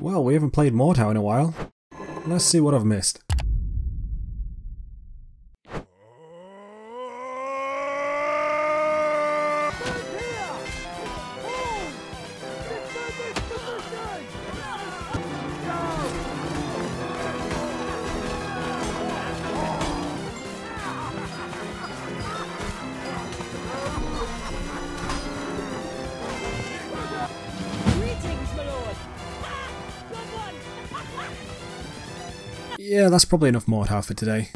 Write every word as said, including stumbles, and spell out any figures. Well, we haven't played Mordhau in a while. Let's see what I've missed. Yeah, that's probably enough Mordhau for today.